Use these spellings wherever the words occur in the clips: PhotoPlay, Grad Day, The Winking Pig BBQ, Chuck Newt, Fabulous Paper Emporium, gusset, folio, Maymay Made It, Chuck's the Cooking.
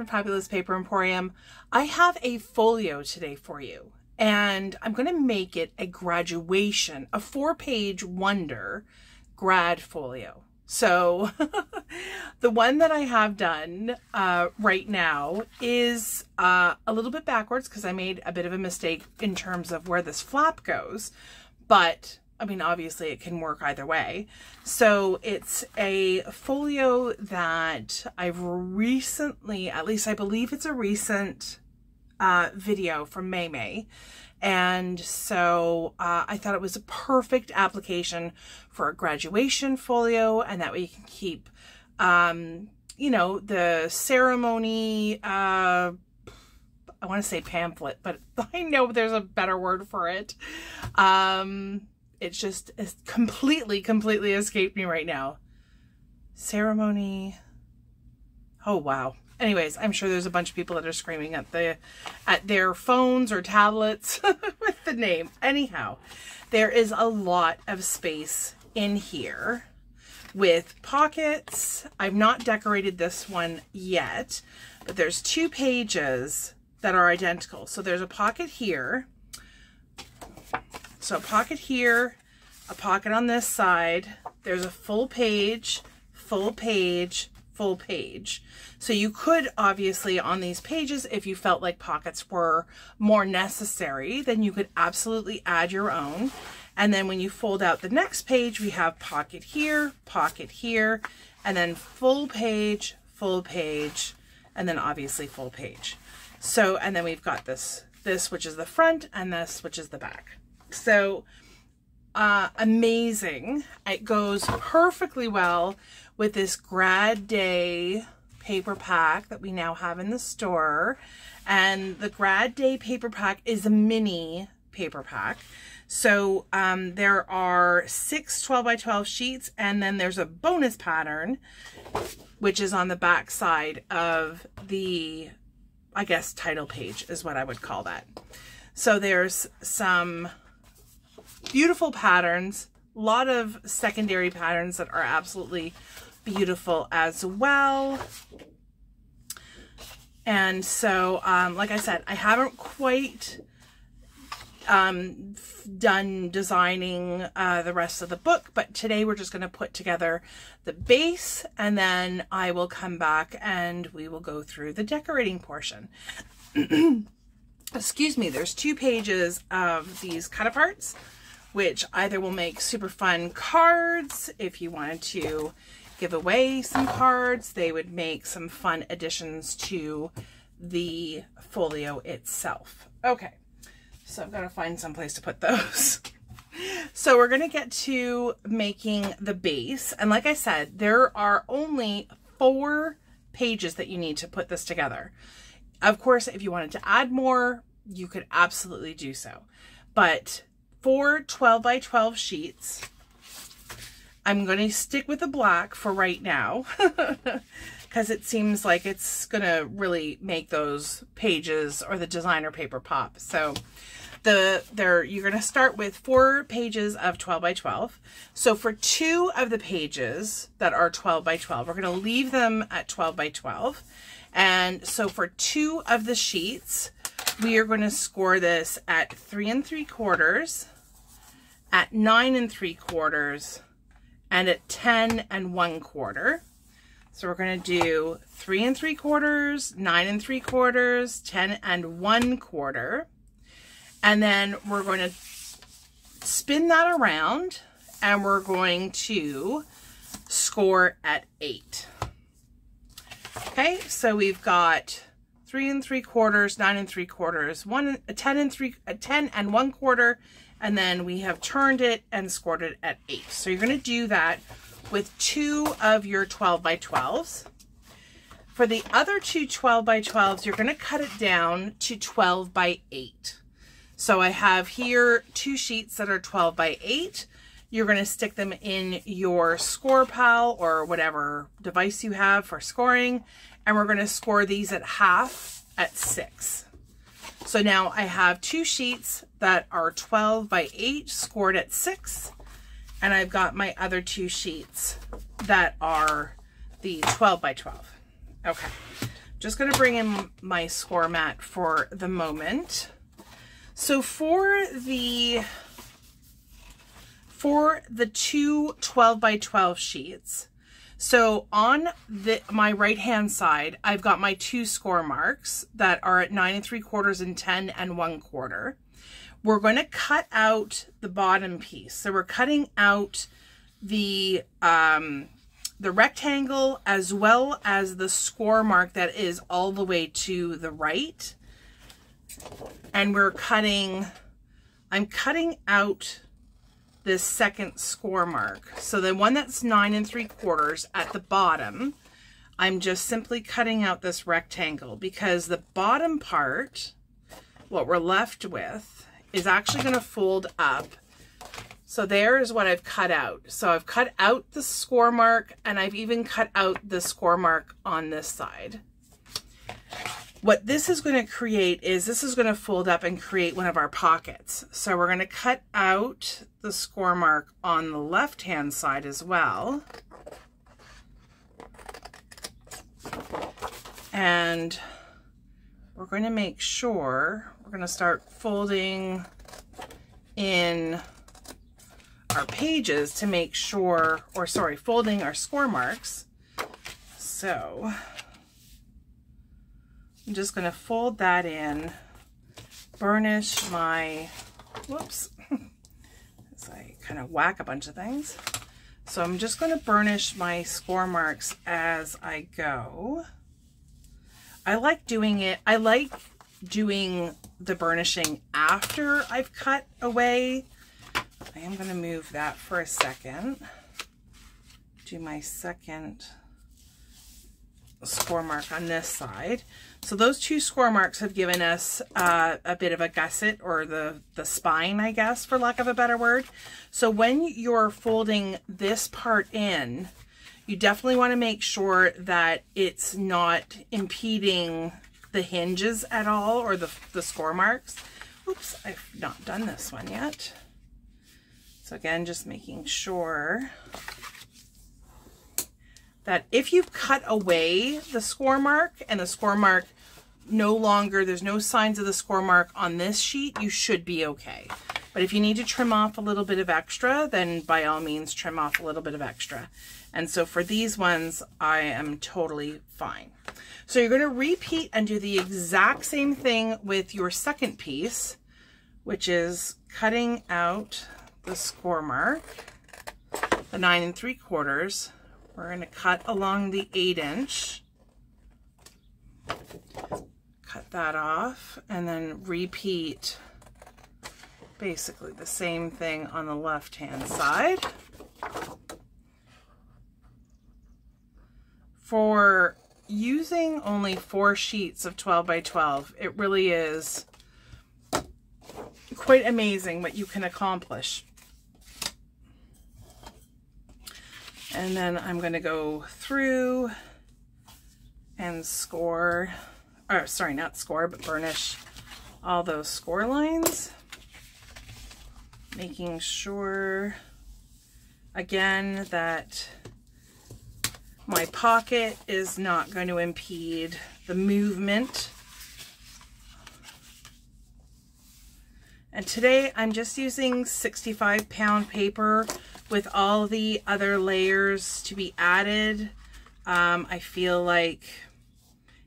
from Fabulous Paper Emporium. I have a folio today for you, and I'm going to make it a graduation, a 4-page wonder grad folio. So the one that I have done right now is a little bit backwards because I made a bit of a mistake in terms of where this flap goes, but I mean, obviously it can work either way. So it's a folio that I've recently, at least I believe it's a recent video from Maymay. And so I thought it was a perfect application for a graduation folio, and that way you can keep, you know, the ceremony, I want to say pamphlet, but I know there's a better word for it. It's just completely escaped me right now. Ceremony. Oh, wow. Anyways, I'm sure there's a bunch of people that are screaming at their phones or tablets with the name. Anyhow, there is a lot of space in here with pockets. I've not decorated this one yet, but there's 2 pages that are identical. So there's a pocket here. So a pocket here, a pocket on this side. There's a full page, full page, full page. So you could obviously on these pages, if you felt like pockets were more necessary, then you could absolutely add your own. And then when you fold out the next page, we have pocket here, and then full page, and then obviously full page. So, and then we've got this which is the front, and this which is the back. So amazing. It goes perfectly well with this Grad Day paper pack that we now have in the store. And the Grad Day paper pack is a mini paper pack. So there are 6 12 by 12 sheets, and then there's a bonus pattern, which is on the back side of the, I guess, title page is what I would call that. So there's some beautiful patterns, a lot of secondary patterns that are absolutely beautiful as well. And so, like I said, I haven't quite done designing the rest of the book, but today we're just going to put together the base, and then I will come back and we will go through the decorating portion. Excuse me, there's 2 pages of these cut-aparts, which either will make super fun cards. If you wanted to give away some cards, they would make some fun additions to the folio itself. Okay, so I've got to find some place to put those. So we're going to get to making the base. And like I said, there are only 4 pages that you need to put this together. Of course, if you wanted to add more, you could absolutely do so. But 4 12 by 12 sheets. I'm going to stick with the black for right now because it seems like it's going to really make those pages or the designer paper pop. So you're going to start with 4 pages of 12 by 12. So for 2 of the pages that are 12 by 12, we're going to leave them at 12 by 12. And so for 2 of the sheets, we are going to score this at 3 3/4, at 9 3/4, and at 10 1/4. So we're going to do 3 3/4, 9 3/4, 10 1/4. And then we're going to spin that around and we're going to score at 8. Okay, so we've got 3 3/4, 9 3/4, 10 1/4, and then we have turned it and scored it at 8. So you're going to do that with 2 of your 12 by 12s. For the other 2 12 by 12s, you're going to cut it down to 12 by 8. So I have here 2 sheets that are 12 by 8. You're going to stick them in your score pile or whatever device you have for scoring. And we're going to score these at half at 6. So now I have 2 sheets that are 12 by 8 scored at 6. And I've got my other 2 sheets that are the 12 by 12. Okay. Just going to bring in my score mat for the moment. So for the two 12 by 12 sheets, so on my right hand side, I've got my two score marks that are at 9 3/4 and 10 1/4. We're going to cut out the bottom piece. So we're cutting out the rectangle as well as the score mark that is all the way to the right. And we're cutting, I'm cutting out this second score mark. So the one that's 9 3/4 at the bottom, I'm just simply cutting out this rectangle because the bottom part, what we're left with, is actually going to fold up. So there is what I've cut out. So I've cut out the score mark, and I've even cut out the score mark on this side. What this is going to create is this is going to fold up and create one of our pockets. So we're going to cut out the score mark on the left-hand side as well. And we're going to make sure we're going to start folding in our pages to make sure, or sorry, folding our score marks. So I'm just going to fold that in, burnish my, whoops, as I kind of whack a bunch of things. So I'm just going to burnish my score marks as I go. I like doing it. I like doing the burnishing after I've cut away. I am going to move that for a second. Do my second score mark on this side. So those two score marks have given us a bit of a gusset, or the spine, I guess, for lack of a better word. So when you're folding this part in, you definitely want to make sure that it's not impeding the hinges at all, or the score marks. Oops, I've not done this one yet. So again, just making sure that if you've cut away the score mark and the score mark no longer, there's no signs of the score mark on this sheet, you should be okay. But if you need to trim off a little bit of extra, then by all means trim off a little bit of extra. And so for these ones, I am totally fine. So you're going to repeat and do the exact same thing with your second piece, which is cutting out the score mark, the 9 3/4. We're going to cut along the 8 inch. Cut that off and then repeat basically the same thing on the left hand side. For using only 4 sheets of 12 by 12, it really is quite amazing what you can accomplish. And then I'm going to go through and score, or sorry, not score, but burnish all those score lines. Making sure, again, that my pocket is not going to impede the movement. And today I'm just using 65-pound paper with all the other layers to be added. I feel like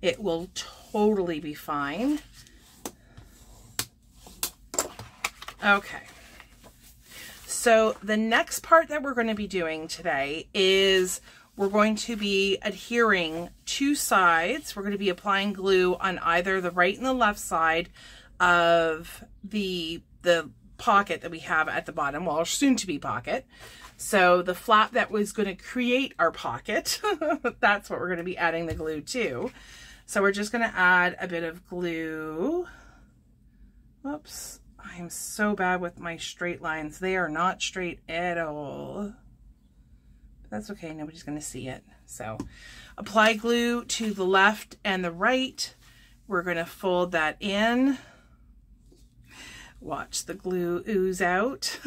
it will totally be fine. Okay. So the next part that we're going to be doing today is we're going to be adhering two sides. We're going to be applying glue on either the right and the left side of the pocket that we have at the bottom, well, soon to be pocket. So the flap that was going to create our pocket, that's what we're going to be adding the glue to. So we're just going to add a bit of glue. Whoops, I'm so bad with my straight lines. They are not straight at all. But that's okay, nobody's going to see it. So apply glue to the left and the right. We're going to fold that in. Watch the glue ooze out.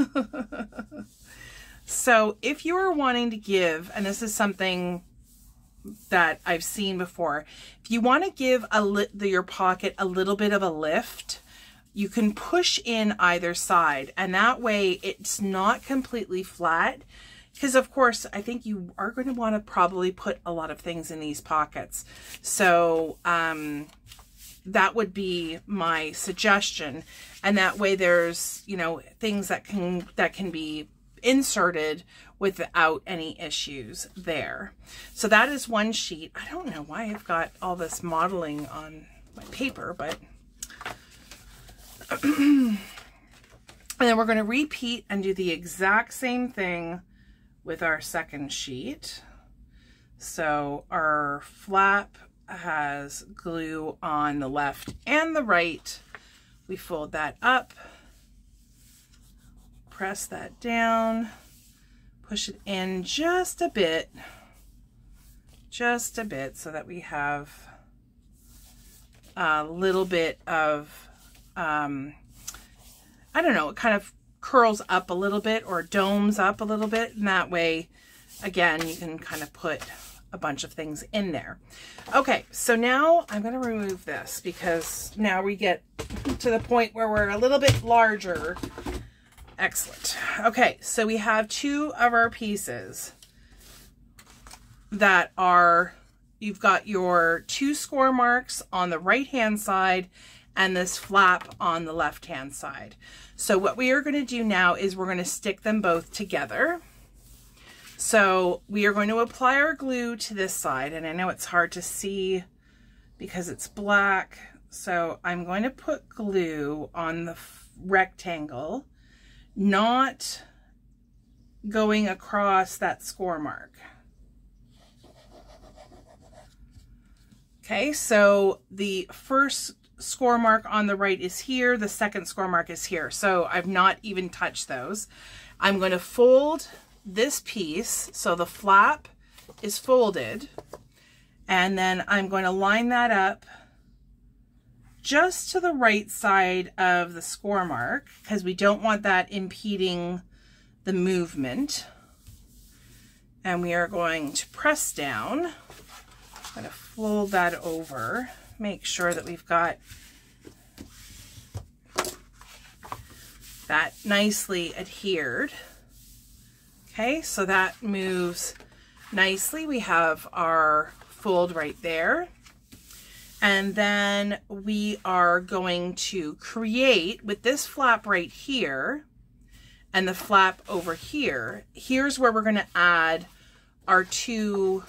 So if you are wanting to give, and this is something that I've seen before. If you want to give your pocket a little bit of a lift, you can push in either side, and that way it's not completely flat, because of course I think you are going to want to probably put a lot of things in these pockets. So that would be my suggestion, and that way there's, you know, things that can be inserted without any issues there. So that is one sheet. I don't know why I've got all this modeling on my paper, but and then we're going to repeat and do the exact same thing with our second sheet. So our flap has glue on the left and the right. We fold that up, press that down, push it in just a bit so that we have a little bit of I don't know, it kind of curls up a little bit or domes up a little bit, and that way again you can kind of put a bunch of things in there. Okay, so now I'm going to remove this because now we get to the point where we're a little bit larger. Excellent. Okay, so we have two of our pieces that are, you've got your two score marks on the right hand side and this flap on the left-hand side. So what we are going to do now is we're going to stick them both together. So we are going to apply our glue to this side, and I know it's hard to see because it's black. So I'm going to put glue on the rectangle, not going across that score mark. Okay, so the first score mark on the right is here, the second score mark is here, so I've not even touched those. I'm going to fold this piece so the flap is folded, and then I'm going to line that up just to the right side of the score mark because we don't want that impeding the movement, and we are going to press down. I'm going to fold that over, make sure that we've got that nicely adhered. Okay, so that moves nicely. We have our fold right there. And then we are going to create with this flap right here and the flap over here. Here's where we're going to add our two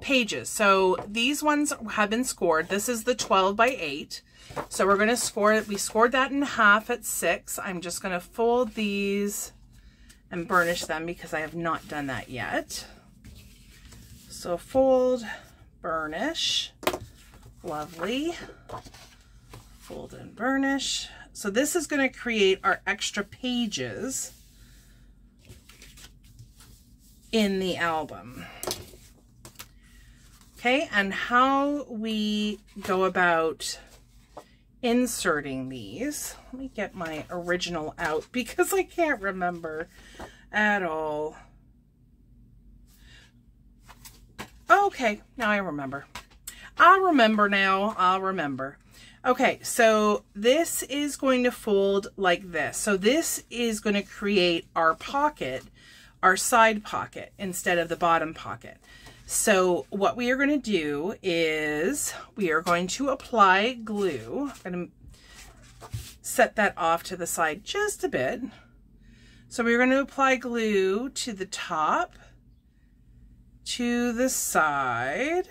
pages. So these ones have been scored. This is the 12 by 8, so we're going to score it. We scored that in half at 6. I'm just going to fold these and burnish them because I have not done that yet. So fold, burnish, lovely, fold and burnish. So this is going to create our extra pages in the album. Okay, and how we go about inserting these. Let me get my original out because I can't remember at all. Okay, now I remember. I'll remember now. I'll remember. Okay, so this is going to fold like this. So this is going to create our pocket, our side pocket, instead of the bottom pocket. So what we are going to do is we are going to apply glue. I'm going to set that off to the side just a bit. So we're going to apply glue to the top, to the side,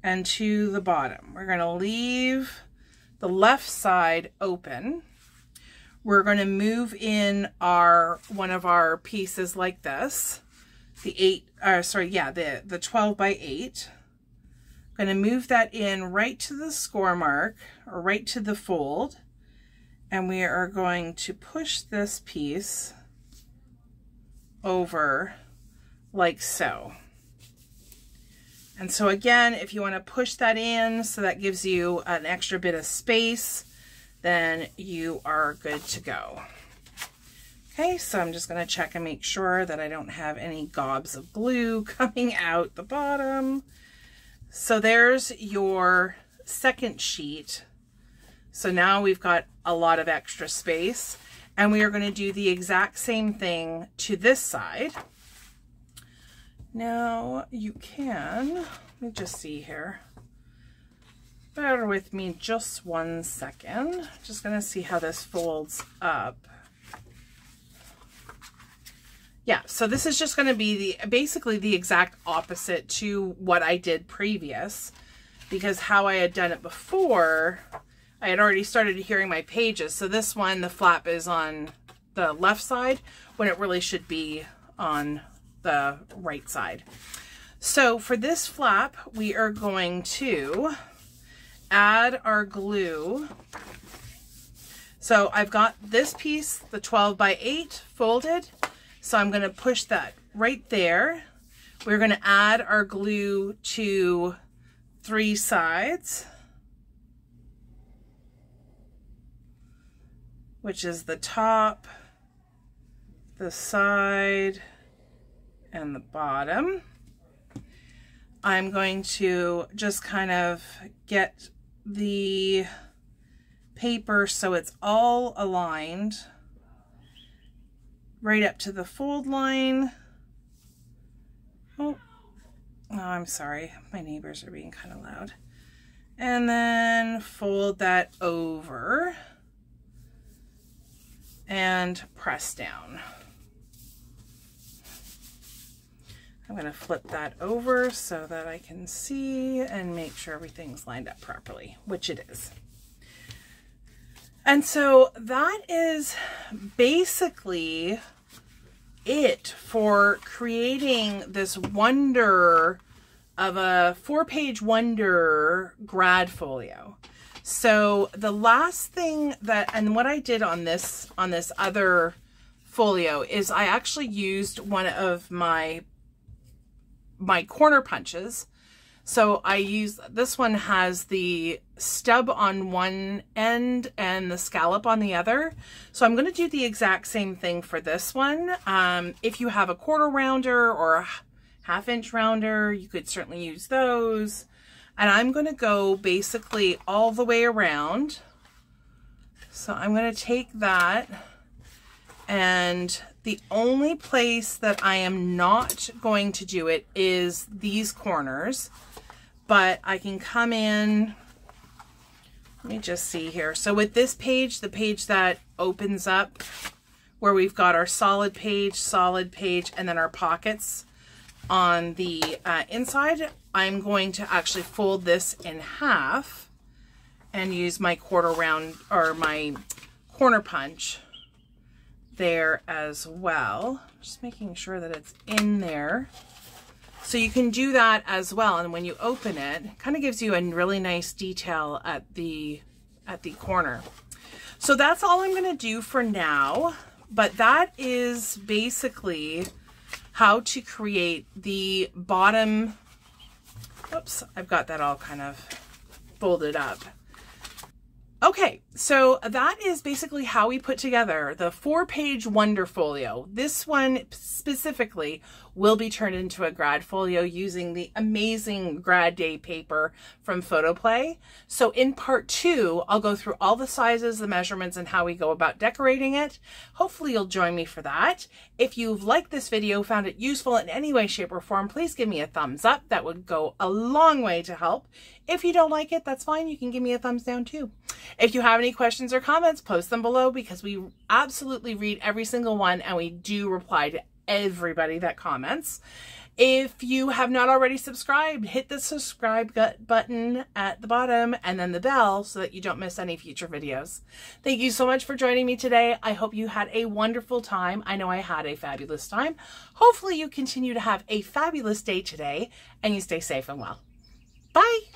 and to the bottom. We're going to leave the left side open. We're going to move in our one of our pieces like this. The 12 by 8. I'm going to move that in right to the score mark, or right to the fold, and we are going to push this piece over like so. And so again, if you want to push that in so that gives you an extra bit of space, then you are good to go. Okay, so I'm just going to check and make sure that I don't have any gobs of glue coming out the bottom. So there's your second sheet. So now we've got a lot of extra space, and we are going to do the exact same thing to this side. Now you can, let me just see here. Bear with me just one second. Just gonna see how this folds up. Yeah, so this is just gonna be the basically the exact opposite to what I did previous, because how I had done it before, I had already started adhering my pages. So this one, the flap is on the left side when it really should be on the right side. So for this flap, we are going to add our glue. So I've got this piece, the 12x8 folded. So I'm going to push that right there. We're going to add our glue to three sides, which is the top, the side, and the bottom. I'm going to just kind of get the paper so it's all aligned right up to the fold line. Oh, I'm sorry, my neighbors are being kind of loud. And then fold that over and press down. I'm going to flip that over so that I can see and make sure everything's lined up properly, which it is. And so that is basically it for creating this wonder of a 4-page wonder grad folio. So the last thing that, and what I did on this other folio is I actually used one of my corner punches. So I use, this one has the stub on one end and the scallop on the other. So I'm going to do the exact same thing for this one. If you have a quarter rounder or a half-inch rounder, you could certainly use those. And I'm going to go basically all the way around. So I'm going to take that, and the only place that I am not going to do it is these corners, but I can come in, let me just see here. So with this page, the page that opens up where we've got our solid page, and then our pockets on the inside, I'm going to actually fold this in half and use my quarter round or my corner punch there as well, just making sure that it's in there. So you can do that as well, and when you open it, it kind of gives you a really nice detail at the corner. So that's all I'm going to do for now, but that is basically how to create the bottom. Oops, I've got that all kind of folded up. Okay, so that is basically how we put together the 4-page wonder folio. This one specifically will be turned into a grad folio using the amazing Grad Day paper from PhotoPlay. So in part 2, I'll go through all the sizes, the measurements, and how we go about decorating it. Hopefully you'll join me for that. If you've liked this video, found it useful in any way, shape, or form, please give me a thumbs up. That would go a long way to help. If you don't like it, that's fine. You can give me a thumbs down too. If you have any questions or comments, post them below, because we absolutely read every single one, and we do reply to everybody that comments. If you have not already subscribed, hit the subscribe button at the bottom and then the bell so that you don't miss any future videos. Thank you so much for joining me today. I hope you had a wonderful time. I know I had a fabulous time. Hopefully you continue to have a fabulous day today, and you stay safe and well. Bye.